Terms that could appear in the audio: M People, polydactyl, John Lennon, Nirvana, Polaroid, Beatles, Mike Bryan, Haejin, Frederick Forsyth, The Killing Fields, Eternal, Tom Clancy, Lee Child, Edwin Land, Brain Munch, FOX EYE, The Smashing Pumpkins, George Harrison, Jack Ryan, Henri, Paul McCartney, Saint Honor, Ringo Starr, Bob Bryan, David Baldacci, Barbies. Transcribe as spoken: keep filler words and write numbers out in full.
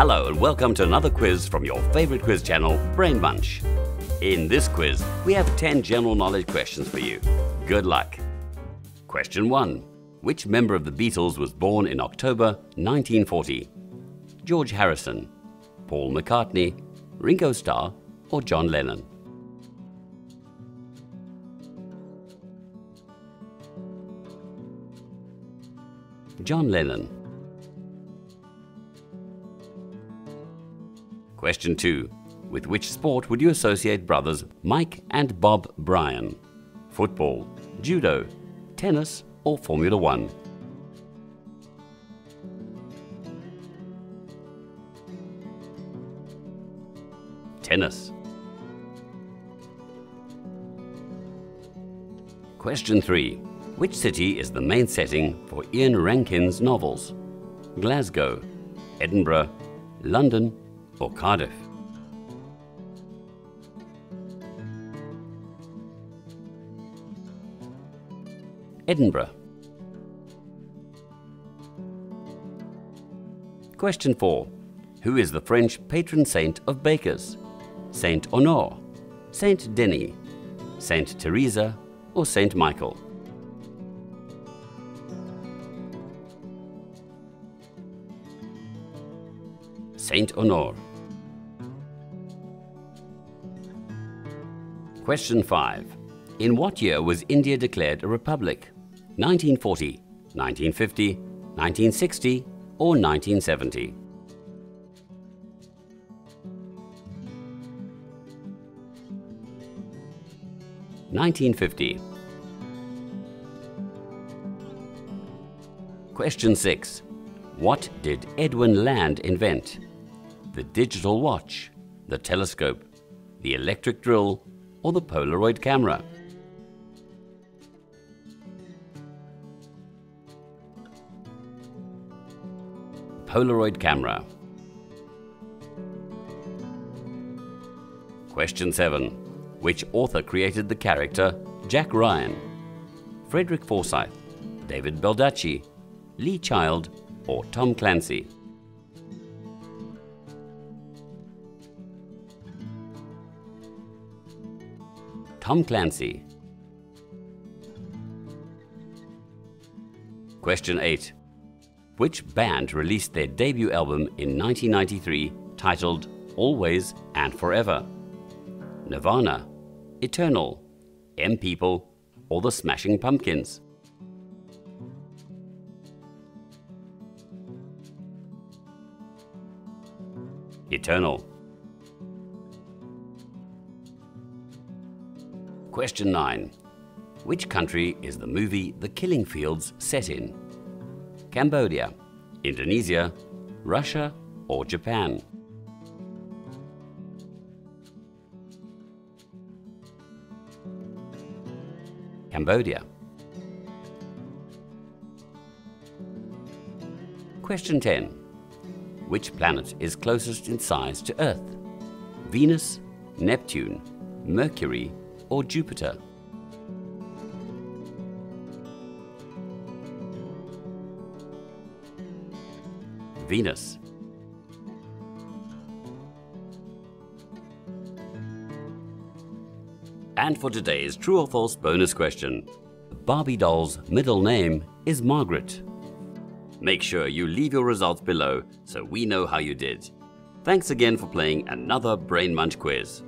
Hello and welcome to another quiz from your favourite quiz channel, Brain Munch. In this quiz, we have ten general knowledge questions for you. Good luck. Question one. Which member of the Beatles was born in October nineteen forty? George Harrison, Paul McCartney, Ringo Starr or John Lennon? John Lennon. Question two. With which sport would you associate brothers Mike and Bob Bryan? Football, judo, tennis or Formula One? Tennis. Question three. Which city is the main setting for Ian Rankin's novels? Glasgow, Edinburgh, London or Cardiff? Edinburgh. Question four. Who is the French patron saint of bakers? Saint Honor, Saint Denis, Saint Teresa or Saint Michael? Saint Honor. Question five. In what year was India declared a republic? nineteen forty, nineteen fifty, nineteen sixty or nineteen seventy? nineteen fifty. Question six. What did Edwin Land invent? The digital watch, the telescope, the electric drill or the Polaroid camera? Polaroid camera. Question seven. Which author created the character Jack Ryan? Frederick Forsyth, David Baldacci, Lee Child or Tom Clancy? Tom Clancy. Question eight. Which band released their debut album in nineteen ninety-three titled Always and Forever? Nirvana, Eternal, M People or The Smashing Pumpkins? Eternal. Question nine. Which country is the movie The Killing Fields set in? Cambodia, Indonesia, Russia or Japan? Cambodia. Question ten. Which planet is closest in size to Earth? Venus, Neptune, Mercury or Jupiter? Venus. And for today's true or false bonus question, Barbie doll's middle name is Margaret. Make sure you leave your results below so we know how you did. Thanks again for playing another Brain Munch quiz.